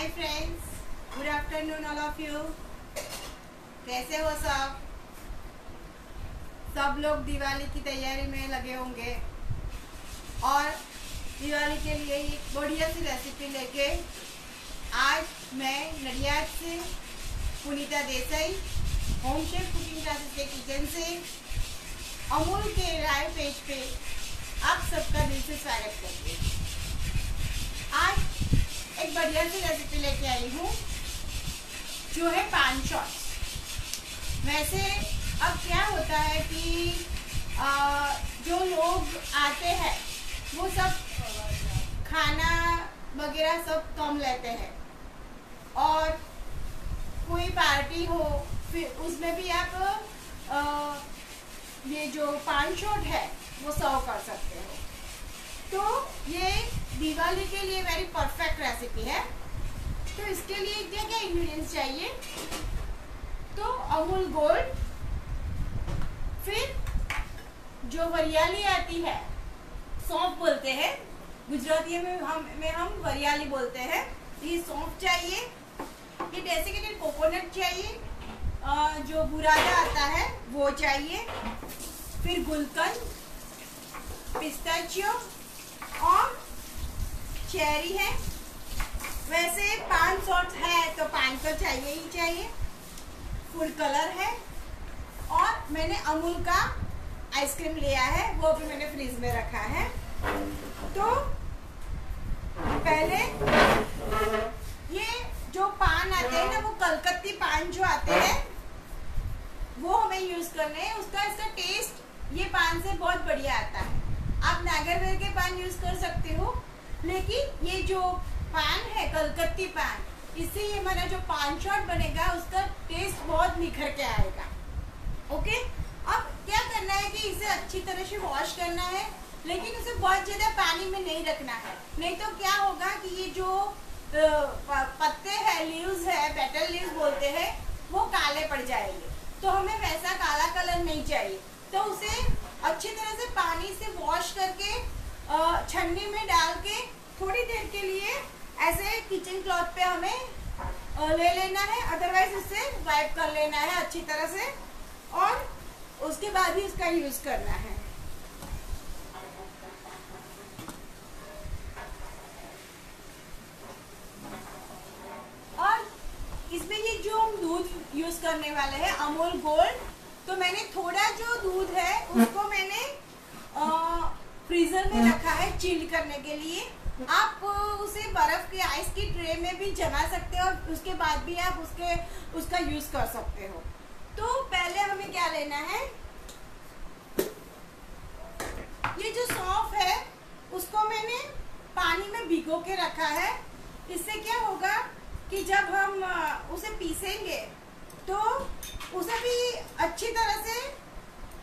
Hi friends, good afternoon all of you. कैसे हो सब? सब लोग दिवाली की तैयारी में लगे होंगे और दिवाली के लिए एक बढ़िया सी रेसिपी लेके आज मैं Nadia Singh Punita Desai home chef cooking classes के किचन से अमूल के लाइव पेज पे आप सबका दिल से स्वागत करती हूँ। आज एक बढ़िया सी रेसिपी लेके आई हूँ जो है पान शॉट्स। वैसे अब क्या होता है कि जो लोग आते हैं वो सब खाना वगैरह सब कम लेते हैं और कोई पार्टी हो फिर उसमें भी आप ये जो पान शॉट है वो सर्व कर सकते हो। तो ये दिवाली के लिए वेरी परफेक्ट रेसिपी है। तो इसके लिए क्या क्या इंग्रेडिएंट्स चाहिए? तो अमूल गोल्ड, फिर जो वरियाली आती है, सौंफ बोलते हैं गुजराती में, हम वरियाली बोलते हैं, ये सौंफ चाहिए। ये डेसिकेटेड कोकोनट चाहिए, जो बुरादा आता है वो चाहिए, फिर गुलकंद, पिस्ताचियो और चेरी है। वैसे पान शॉट्स है तो पान तो चाहिए ही चाहिए। फूड कलर है और मैंने अमूल का आइसक्रीम लिया है, वो भी मैंने फ्रीज में रखा है। तो पहले ये जो पान आते हैं ना, वो कलकत्ती पान जो आते हैं वो हमें यूज़ करने हैं। इसका टेस्ट ये पान से बहुत बढ़िया आता है। आप नागरवेल के पान यूज़ कर सकते हो, लेकिन ये जो पान है कलकत्ती पान, इससे ये हमारा जो पान शॉट बनेगा उसका टेस्ट बहुत निखर के आएगा। ओके, अब क्या करना है कि इसे अच्छी तरह से वॉश करना है, लेकिन इसे बहुत ज़्यादा पानी में नहीं रखना है, नहीं तो क्या होगा कि ये जो पत्ते हैं, लीव्स है, पेटल लीव्स बोलते हैं, वो काले पड़ जाएंगे। तो हमें वैसा काला कलर नहीं चाहिए। तो उसे अच्छी तरह से पानी से वॉश करके छन्नी में डाल के थोड़ी देर के लिए ऐसे किचन क्लॉथ पे हमें ले लेना है, अदरवाइज उसे वाइप कर लेना है अच्छी तरह से और उसके बाद ही उसका यूज़ करना है। और इसमें ये जो हम दूध यूज़ करने वाले हैं अमूल गोल्ड, तो मैंने थोड़ा जो दूध है उसको मैंने फ्रीजर में रखा है चिल करने के लिए। आप उसे बर्फ के आइस की ट्रे में भी जमा सकते हो और उसके बाद भी आप उसका यूज कर सकते हो। तो पहले हमें क्या लेना है, ये जो सौंफ है उसको मैंने पानी में भिगो के रखा है। इससे क्या होगा कि जब हम उसे पीसेंगे तो उसे भी अच्छी तरह से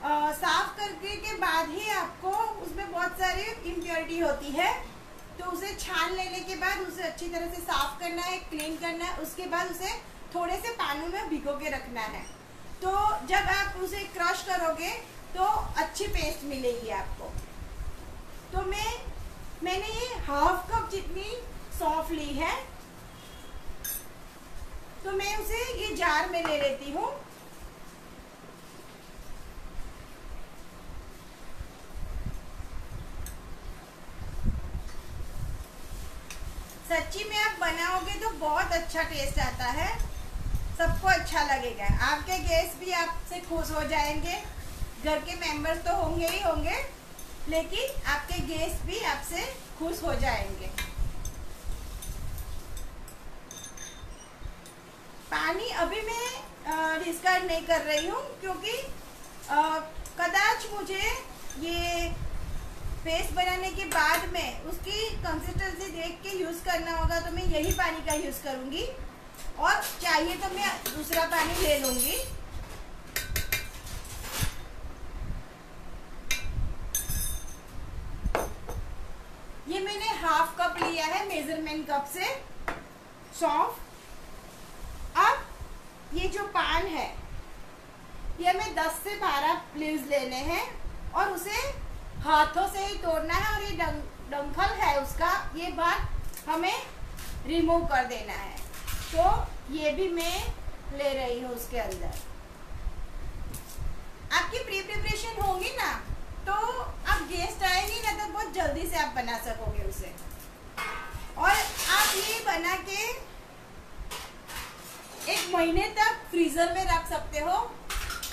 साफ करके के बाद ही आपको उसमें बहुत सारी इम्प्योरिटी होती है, तो उसे छान लेने के बाद उसे अच्छी तरह से साफ करना है, क्लीन करना है। उसके बाद उसे थोड़े से पानी में भिगो के रखना है। तो जब आप उसे क्रश करोगे तो अच्छी पेस्ट मिलेगी आपको। तो मैंने ये हाफ कप जितनी सौंफ ली है, तो मैं उसे ये जार में ले लेती हूँ। सच्ची में आप बनाओगे तो बहुत अच्छा टेस्ट आता है, सबको अच्छा लगेगा। आपके गेस्ट भी आपसे खुश हो जाएंगे, घर के मेंबर्स तो होंगे ही होंगे, लेकिन आपके गेस्ट भी आपसे खुश हो जाएंगे। पानी अभी मैं डिस्कार्ड नहीं कर रही हूँ क्योंकि कदाच मुझे ये पेस्ट बनाने के बाद में उसकी कंसिस्टेंसी देख के यूज़ करना होगा, तो मैं यही पानी का यूज़ करूँगी और चाहिए तो मैं दूसरा पानी ले लूँगी। ये मैंने हाफ कप लिया है मेजरमेंट कप से सौंफ। ये जो पान है ये हमें 10 से 12 लीव्स लेने हैं और उसे हाथों से ही तोड़ना है, और ये डंखल है उसका ये भाग हमें रिमूव कर देना है। तो ये भी मैं ले रही हूँ। उसके अंदर आपकी प्रिपरेशन होगी ना, तो आप गेस्ट आएंगे ना तो बहुत जल्दी से आप बना सकोगे उसे। और आप ये बना के एक महीने तक फ्रीजर में रख सकते हो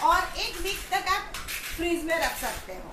और एक वीक तक आप फ्रीज में रख सकते हो।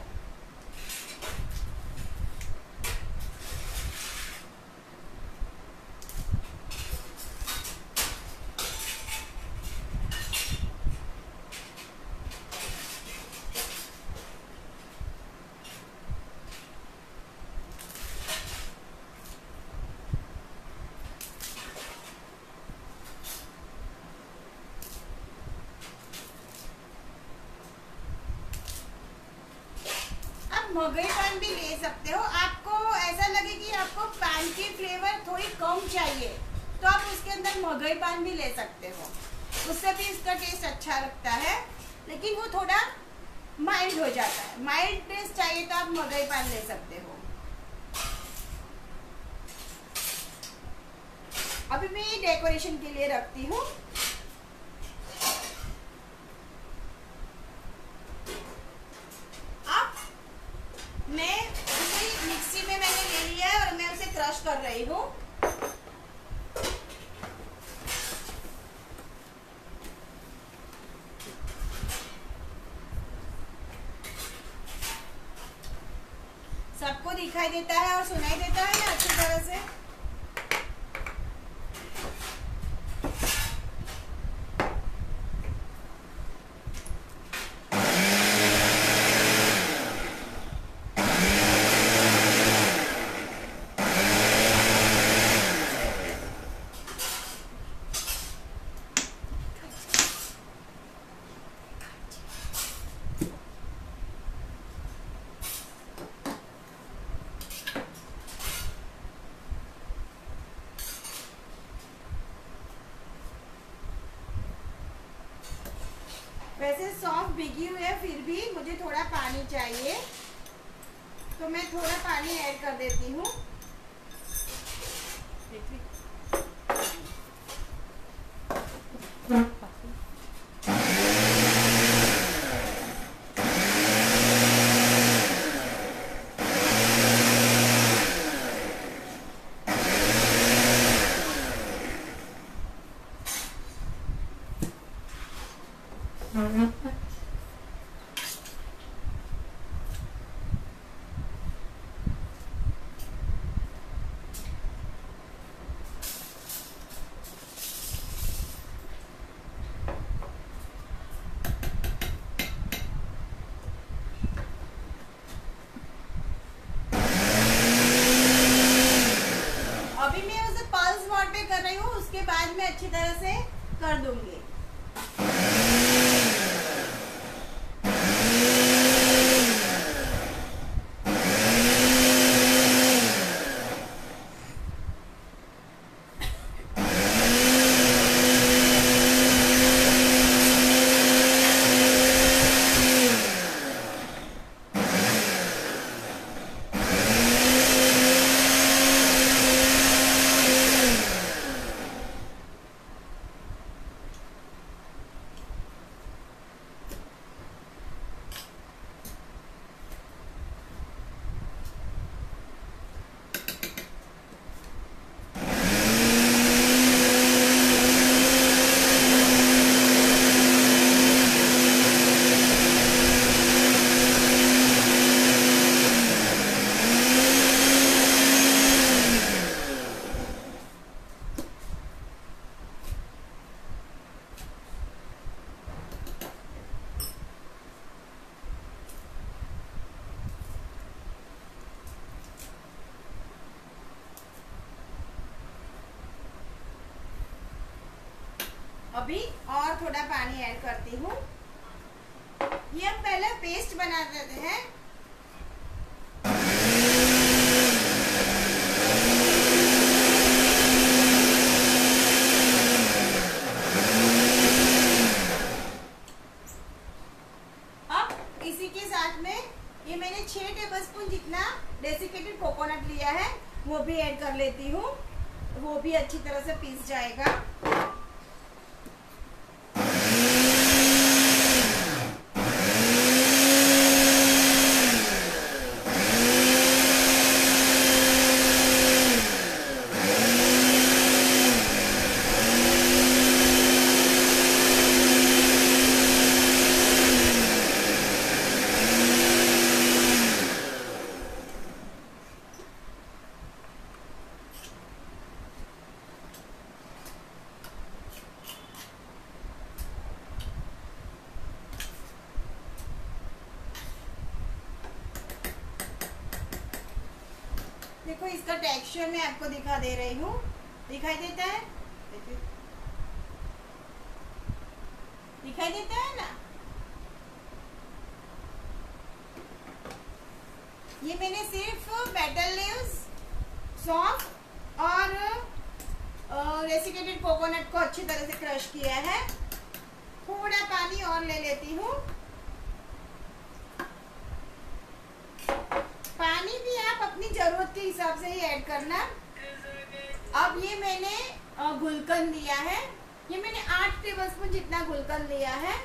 मगई पान भी ले सकते हो। आपको ऐसा लगे कि आपको पान की फ्लेवर थोड़ी कम चाहिए तो आप उसके अंदर मगई पान भी ले सकते हो, उससे भी इसका टेस्ट अच्छा लगता है, लेकिन वो थोड़ा माइल्ड हो जाता है। माइल्ड टेस्ट चाहिए तो आप मगई पान ले सकते हो। अभी मैं ये डेकोरेशन के लिए रखती हूँ। कर रही हूँ। सबको दिखाई देता है और सुनाई देता है ना अच्छी तरह से। वैसे सौंफ भीगी हुई है, फिर भी मुझे थोड़ा पानी चाहिए, तो मैं थोड़ा पानी ऐड कर देती हूँ। उसके बाद मैं अच्छी तरह से कर दूंगी। अभी और थोड़ा पानी ऐड करती हूँ। ये हम पहले पेस्ट बना देते हैं। अब इसी के साथ में ये मैंने 6 टेबलस्पून जितना डेसिकेटेड कोकोनट लिया है वो भी ऐड कर लेती हूँ। वो भी अच्छी तरह से पीस जाएगा। देखो इसका टेक्सचर मैं आपको दिखा दे रही हूँ, दिखाई देता है, दिखाई देता है ना। ये मैंने सिर्फ पेटल लीव्स, सौंफ और रेसिकेटेड कोकोनट को अच्छी तरह से क्रश किया है। थोड़ा पानी और ले लेती हूँ। पानी भी आप अपनी जरूरत के हिसाब से ही ऐड करना। अब ये मैंने गुलकंद लिया है, ये मैंने 8 टेबलस्पून जितना गुलकंद लिया है।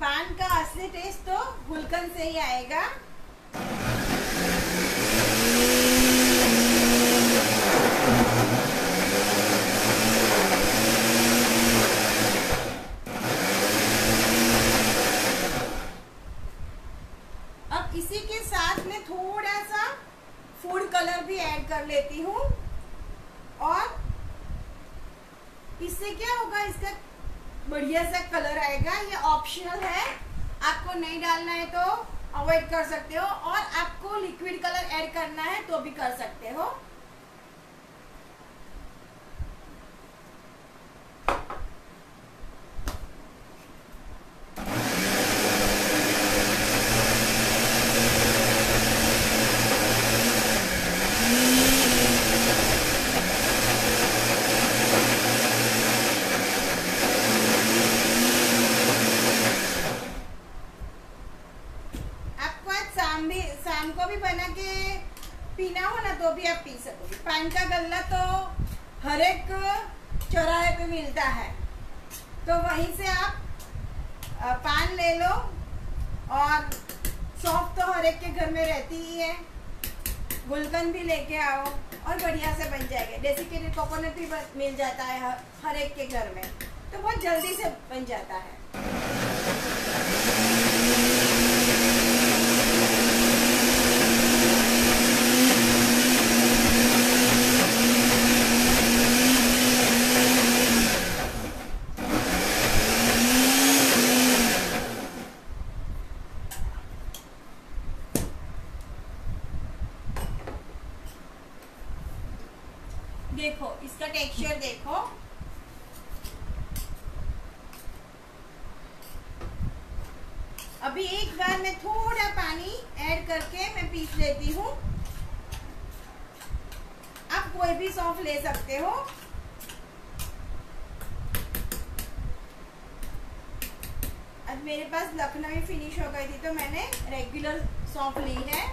पान का असली टेस्ट तो गुलकंद से ही आएगा। इसी के साथ मैं थोड़ा सा फूड कलर भी ऐड कर लेती हूँ, और इससे क्या होगा, इसका बढ़िया सा कलर आएगा। ये ऑप्शनल है, आपको नहीं डालना है तो अवॉइड कर सकते हो, और आपको लिक्विड कलर ऐड करना है तो भी कर सकते हो। शाम को भी बना के पीना हो ना तो भी आप पी सकोगे। पान का गल्ला तो हर एक चौराहे पे मिलता है, तो वहीं से आप पान ले लो। और सौंफ तो हर एक के घर में रहती ही है, गुलकंद भी लेके आओ और बढ़िया से बन जाएगा। डेसिकेटेड कोकोनट भी मिल जाता है हर एक के घर में, तो बहुत जल्दी से बन जाता है। देखो इसका टेक्सचर देखो, अभी एक बार मैं थोड़ा पानी ऐड करके मैं पीस लेती हूँ। आप कोई भी सौंफ ले सकते हो। आज मेरे पास लखनवी फिनिश हो गई थी तो मैंने रेगुलर सौंफ ली है।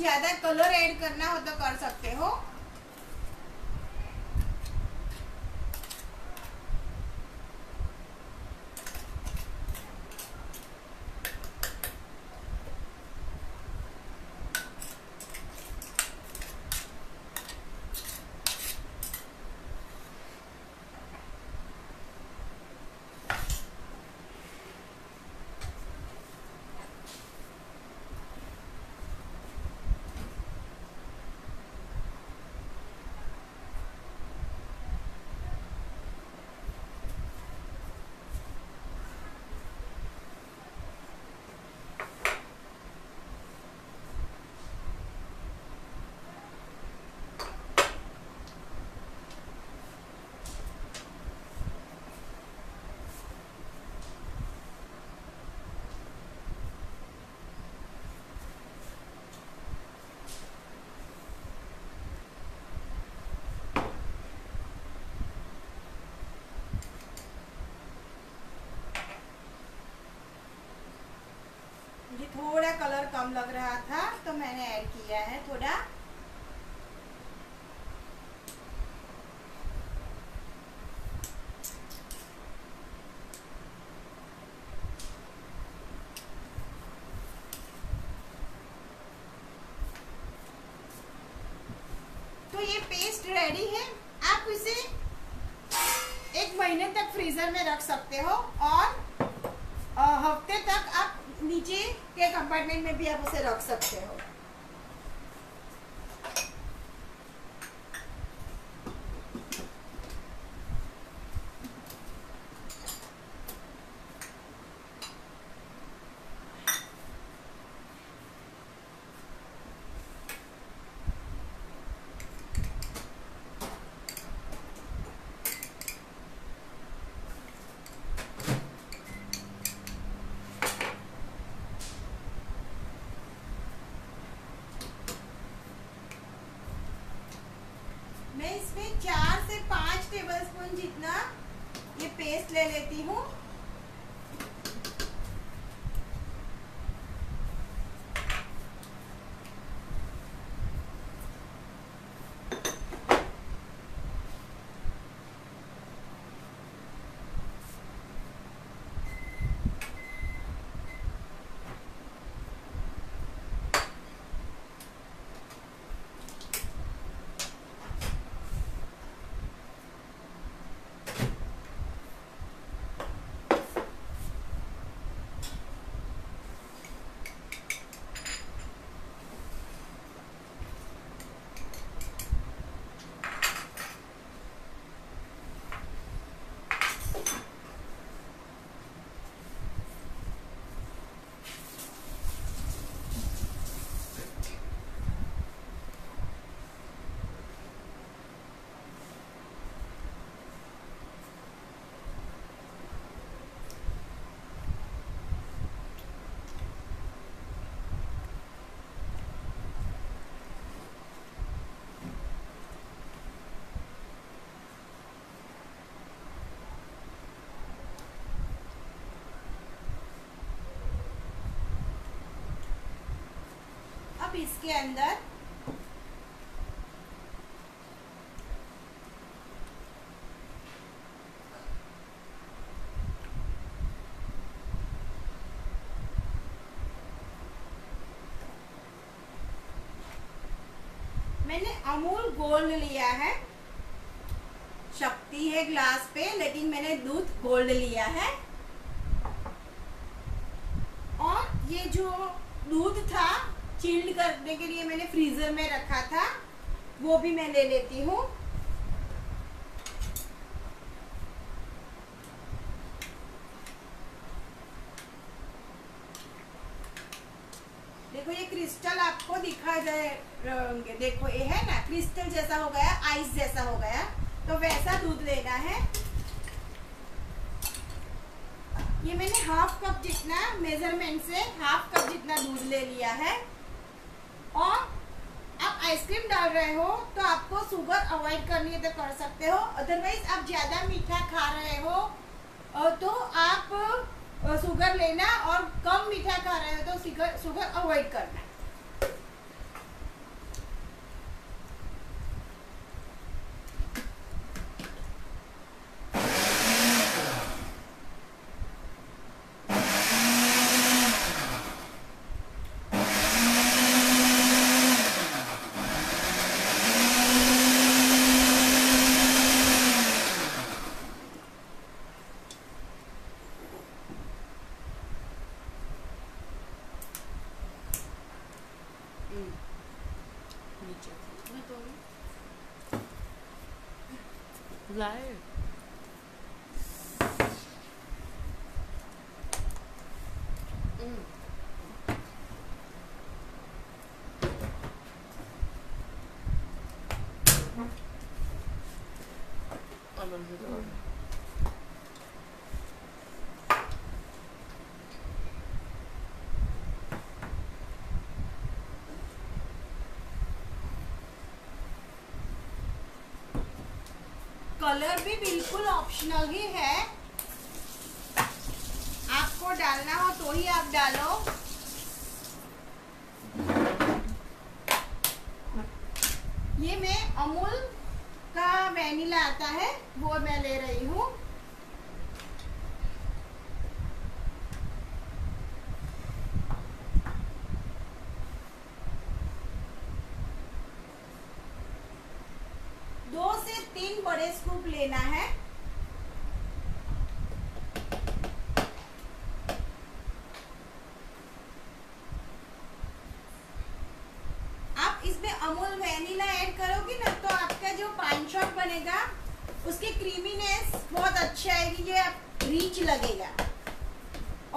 ज्यादा कलर ऐड करना हो तो कर सकते हो। कम लग रहा था तो मैंने ऐड किया है थोड़ा। तो ये पेस्ट रेडी है। आप इसे 1 महीने तक फ्रीजर में रख सकते हो और हफ्ते तक आप नीचे के कंपार्टमेंट में भी आप उसे रख सकते हो। मैं इसमें 4 से 5 टेबलस्पून जितना ये पेस्ट ले लेती हूँ। इसके अंदर मैंने अमूल गोल्ड लिया है। शक्ति है ग्लास पे, लेकिन मैंने दूध गोल्ड लिया है। और ये जो दूध था चिल्ड करने के लिए मैंने फ्रीजर में रखा था, वो भी मैं ले लेती हूँ। देखो ये क्रिस्टल आपको दिखा जाएंगे, देखो ये है ना, क्रिस्टल जैसा हो गया, आइस जैसा हो गया, तो वैसा दूध लेना है। ये मैंने हाफ कप जितना मेजरमेंट से हाफ कप जितना दूध ले लिया है। और आप आइसक्रीम डाल रहे हो तो आपको शुगर अवॉइड करनी है तो कर सकते हो, अदरवाइज आप ज़्यादा मीठा खा रहे हो तो आप शुगर लेना, और कम मीठा खा रहे हो तो शुगर अवॉइड करना। कलर भी बिल्कुल ऑप्शनल ही है, आपको डालना हो तो ही आप डालो। वेनिला आता है वो मैं ले रही हूँ। दो से तीन बड़े स्कूप लेना है। अमूल वेनिला ऐड करोगी ना तो आपका जो पान शॉट बनेगा उसकी क्रीमीनेस बहुत अच्छा आएगी, ये रिच लगेगा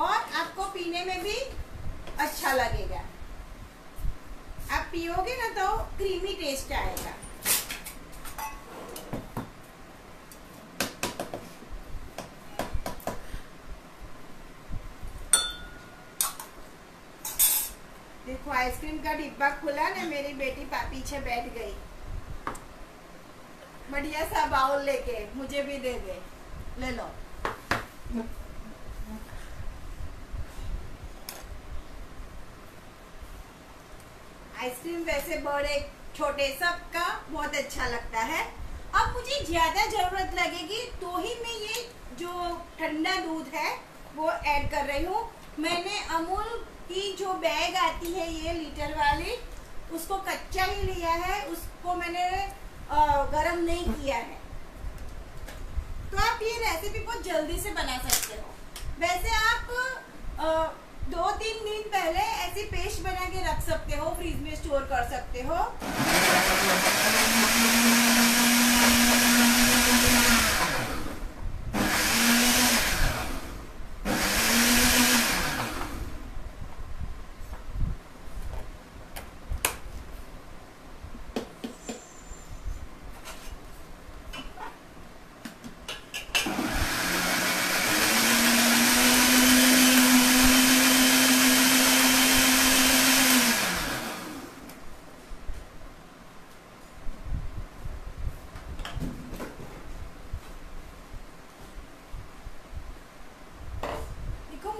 और आपको पीने में भी अच्छा लगेगा। आप पियोगे ना तो क्रीमी टेस्ट आएगा। देखो आइसक्रीम का डिब्बा खुला ना, मेरी बेटी पीछे बैठ गई। बढ़िया सा बाउल लेके मुझे भी दे दे, ले लो। आइसक्रीम वैसे बड़े छोटे सब का बहुत अच्छा लगता है। अब मुझे ज्यादा जरूरत लगेगी तो ही मैं ये जो ठंडा दूध है वो ऐड कर रही हूँ। मैंने अमूल की जो बैग आती है ये लीटर वाली उसको कच्चा ही लिया है, उसको मैंने गरम नहीं किया है। तो आप ये रेसिपी बहुत जल्दी से बना सकते हो। वैसे आप 2-3 दिन पहले ऐसी पेस्ट बना के रख सकते हो, फ्रीज में स्टोर कर सकते हो।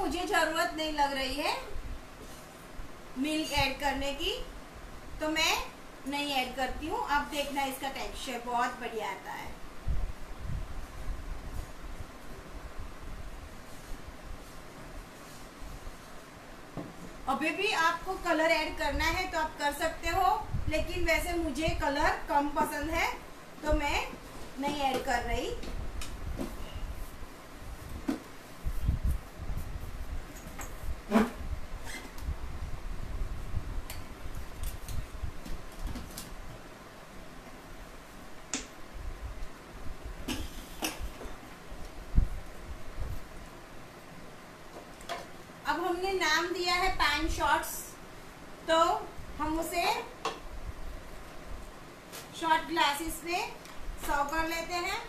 मुझे जरूरत नहीं लग रही है मिल्क ऐड करने की तो मैं नहीं ऐड करती हूँ। अब देखना इसका टेक्सचर बहुत बढ़िया आता है। अभी भी आपको कलर ऐड करना है तो आप कर सकते हो, लेकिन वैसे मुझे कलर कम पसंद है तो मैं नहीं ऐड कर रही। हमने नाम दिया है पान शॉट्स, तो हम उसे शॉट ग्लासेस में सर्व कर लेते हैं।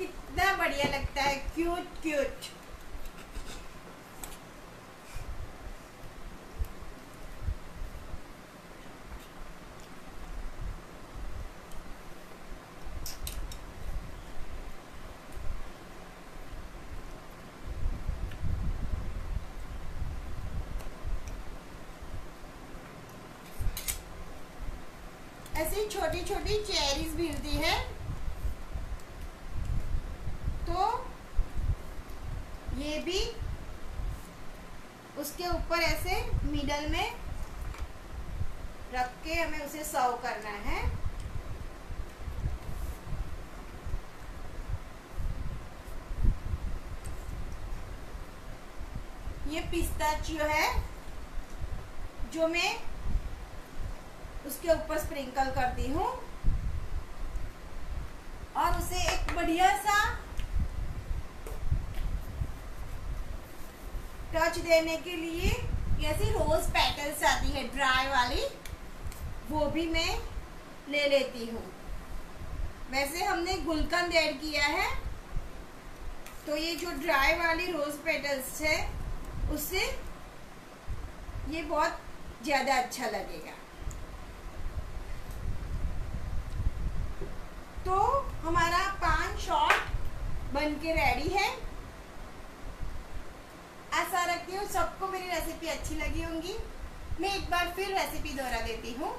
कितना बढ़िया लगता है, क्यूट क्यूट। ऐसी छोटी छोटी चेरीज मिलती है तो ये भी उसके ऊपर ऐसे मिडल में रख के हमें उसे सर्व करना है। ये पिस्ताचियो है जो मैं उसके ऊपर स्प्रिंकल करती हूँ और उसे एक बढ़िया सा टच देने के लिए कैसी रोज पेटल्स आती है ड्राई वाली, वो भी मैं ले लेती हूँ। वैसे हमने गुलकंद ऐड किया है, तो ये जो ड्राई वाली रोज पेटल्स है उससे ये बहुत ज़्यादा अच्छा लगेगा। तो हमारा पान शॉट बनके रेडी है। आशा रखती हूँ सबको मेरी रेसिपी अच्छी लगी होंगी। मैं एक बार फिर रेसिपी दोहरा देती हूँ।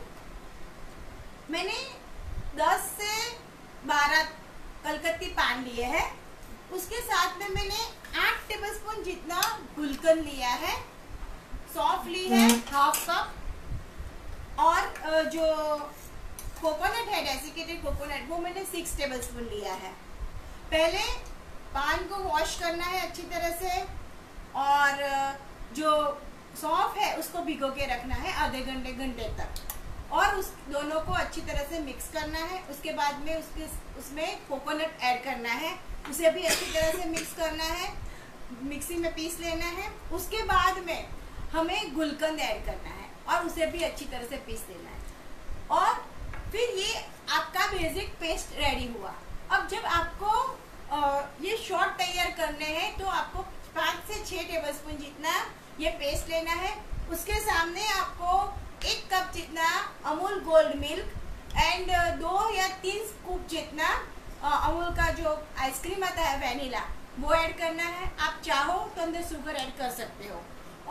मैंने 10 से 12 कलकत्ती पान लिए हैं, उसके साथ में मैंने 8 टेबलस्पून जितना गुलकंद लिया है, सॉफ्ट ली है हाफ कप, और जो कोकोनट है डेसिकेटेड कोकोनट वो मैंने 6 टेबलस्पून लिया है। पहले पान को वॉश करना है अच्छी तरह से, और जो सौंफ है उसको भिगो के रखना है आधे घंटे तक, और उस दोनों को अच्छी तरह से मिक्स करना है। उसके बाद में उसमें कोकोनट ऐड करना है, उसे भी अच्छी तरह से मिक्स करना है, मिक्सी में पीस लेना है। उसके बाद में हमें गुलकंद ऐड करना है और उसे भी अच्छी तरह से पीस लेना है, और फिर ये आपका बेसिक पेस्ट रेडी हुआ। अब जब आपको ये शॉर्ट तैयार करने हैं तो आपको 5 से 6 टेबलस्पून जितना ये पेस्ट लेना है। उसके सामने आपको 1 कप जितना अमूल गोल्ड मिल्क एंड 2 या 3 स्कूप जितना अमूल का जो आइसक्रीम आता है वैनिला वो ऐड करना है। आप चाहो तो अंदर शुगर ऐड कर सकते हो,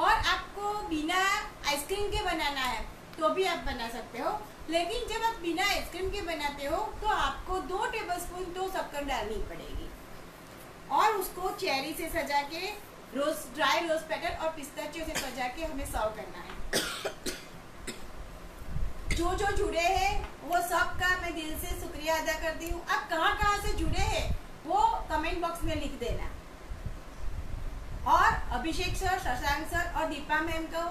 और आपको बिना आइसक्रीम के बनाना है तो भी आप बना सकते हो, लेकिन जब आप बिना आइसक्रीम के बनाते हो तो आपको 2 टेबलस्पून तो शक्कर डालनी पड़ेगी, और उसको चेरी से सजा के रोज ड्राई रोज पेटल और पिस्ताचियो से सजा के हमें सर्व करना है। जो जो जुड़े हैं वो सब का मैं दिल से शुक्रिया अदा करती हूँ। आप कहाँ से जुड़े हैं वो कमेंट बॉक्स में लिख देना, और अभिषेक सर, शशांक सर और दीपा मैम को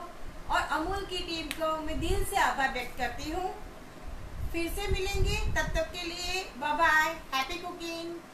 और अमूल की टीम को मैं दिल से आभार व्यक्त करती हूँ। फिर से मिलेंगे, तब तक के लिए बाय बाय, हैप्पी कुकिंग।